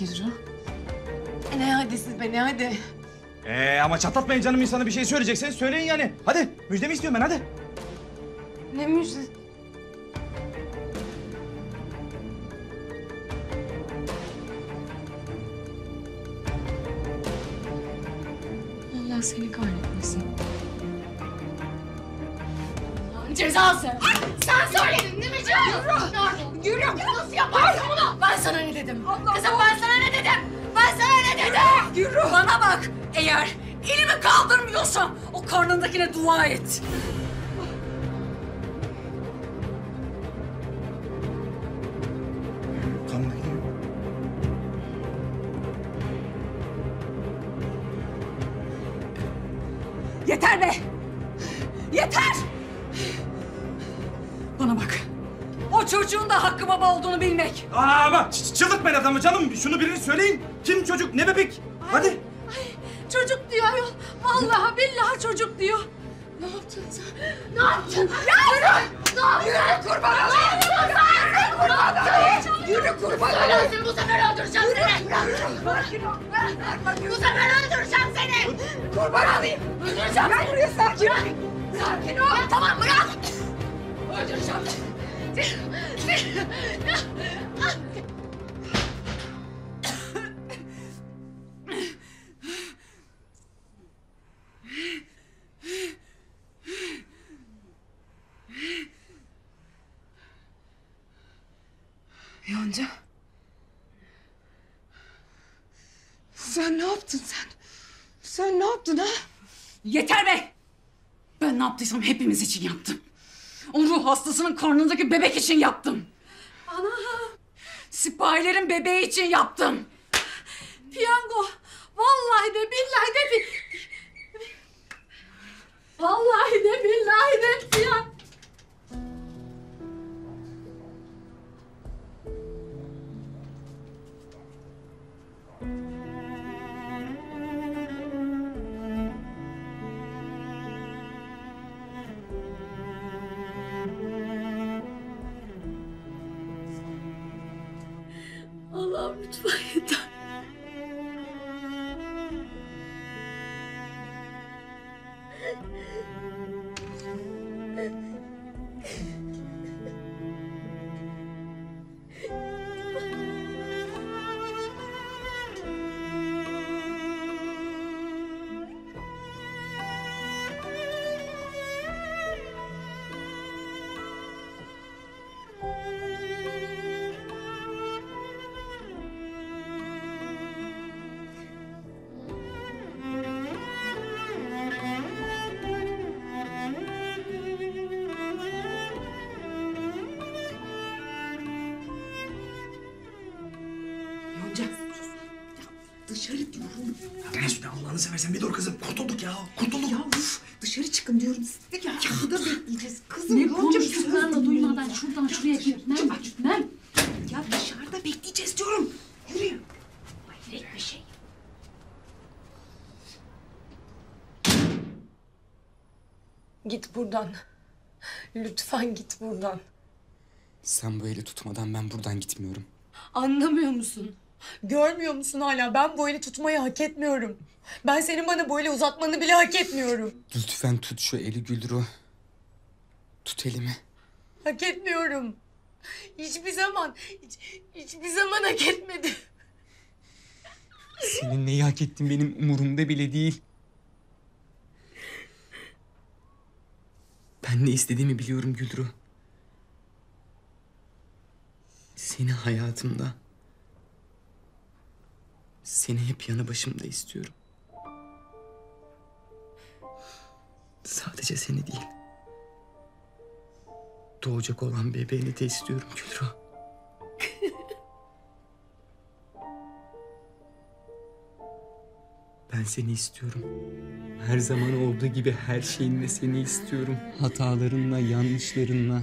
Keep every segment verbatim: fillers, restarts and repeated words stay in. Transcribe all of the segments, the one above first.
Gülru. Ne hadi siz be, ne hadi. Ee, ama çatlatmayın canım insanı, bir şey söyleyecekseniz söyleyin yani. Hadi müjdemi istiyorum ben, hadi. Ne müjdesi? Allah seni kahretmesin. Cezası! Sen söyledin değil mi Gülru? Gülru! Gülru! Nasıl yaparsın bunu? Ben sana ne dedim? Allah kızım Allah. Ben sana ne dedim? Ben sana ne dedim? Gülru! Bana bak! Eğer elimi kaldırmıyorsan o karnındakine dua et. Yeter be! Yeter! Bana bak. O çocuğun da hakkı baba olduğunu bilmek. Aa bak, çıldırtmayın adamı canım. Şunu birine söyleyin. Kim çocuk, ne bebek? Ay, hadi. Ay, çocuk diyor ayol. Vallahi billahi çocuk diyor. Ne yaptın sen? Ne yaptın? Ya! Ne yaptın? Yürü kurban olayım. Yürü kurban olayım. Yürü kurban olayım. Bu sefer öldüreceğim seni. Bu sefer öldüreceğim seni. Kurban olayım. Öldüreceğim seni. Buraya sakin ol. Sakin ol. Tamam bırak. Öldüreceğim seni. Yonca. Sen ne yaptın sen? Sen ne yaptın ha? Yeter be! Ben ne yaptıysam hepimiz için yaptım. O ruh hastasının karnındaki bebek için yaptım. Anam! Sipahilerin bebeği için yaptım. Piyango! Vallahi de billahi de bi... Vallahi de billahi de piyango... Allah'ım lütfen yeter. Dışarı diyorum. Ya Mesut, Allah'ını seversen bir dur kızım. Kurtulduk ya, kurtulduk. Ya uf, dışarı çıkın diyorum size. Ya burada bekleyeceğiz kızım. Ne konuşuyorsun? Ben de duymadan şuradan ya, şuraya gir. Ne? Ne? Ya dışarıda bekleyeceğiz diyorum. Yürü. Hayret bir şey. Git buradan. Lütfen git buradan. Sen bu eli tutmadan ben buradan gitmiyorum. Anlamıyor musun? Görmüyor musun hala? Ben bu eli tutmayı hak etmiyorum. Ben senin bana bu eli uzatmanı bile hak etmiyorum. Lütfen tut şu eli Gülru. Tut elimi. Hak etmiyorum. Hiçbir zaman, hiç, hiçbir zaman hak etmedim. Senin neyi hak ettin benim umurumda bile değil. Ben ne istediğimi biliyorum Gülru. Seni hayatımda... Seni hep yanı başımda istiyorum. Sadece seni değil. Doğacak olan bebeğini de istiyorum Gülru. Ben seni istiyorum. Her zaman olduğu gibi her şeyinle seni istiyorum. Hatalarınla, yanlışlarınla.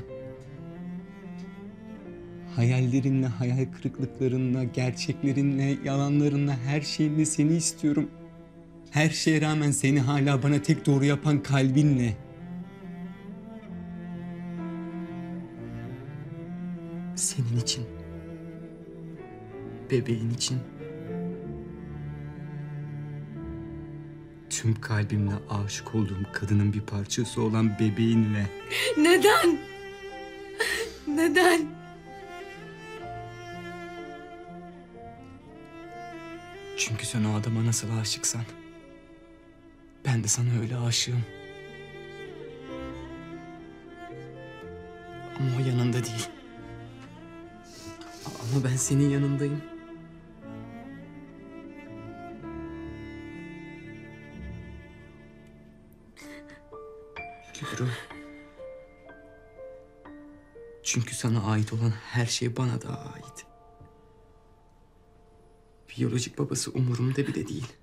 Hayallerinle, hayal kırıklıklarınla, gerçeklerinle, yalanlarınla, her şeyinle seni istiyorum. Her şeye rağmen seni hala bana tek doğru yapan kalbinle. Senin için. Bebeğin için. tüm kalbimle aşık olduğum kadının bir parçası olan bebeğinle. Neden? Neden? Çünkü sen o adama nasıl aşıksan, ben de sana öyle aşığım. Ama o yanında değil. Ama ben senin yanındayım. Gülru. Çünkü sana ait olan her şey bana da ait. Biyolojik babası umurumda bile değil.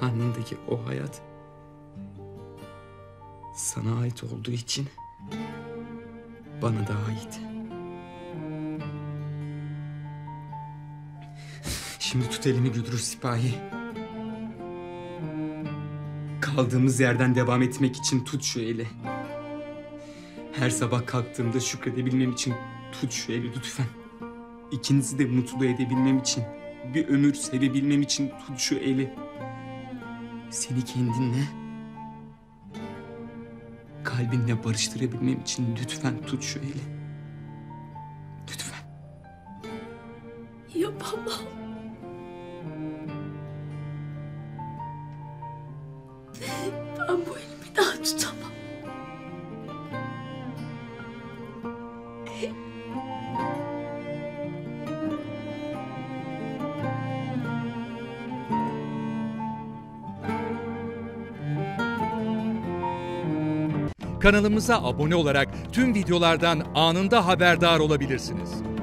Karnındaki o hayat sana ait olduğu için bana da ait. Şimdi tut elimi Gülru Sipahi. Kaldığımız yerden devam etmek için tut şu eli. Her sabah kalktığımda şükredebilmem için tut şu eli lütfen. İkinizi de mutlu edebilmem için, bir ömür sevebilmem için tut şu eli. Seni kendinle, kalbinle barıştırabilmem için lütfen tut şu eli. Lütfen. Yapamam. Ben bu eli bir daha tutamam. Kanalımıza abone olarak tüm videolardan anında haberdar olabilirsiniz.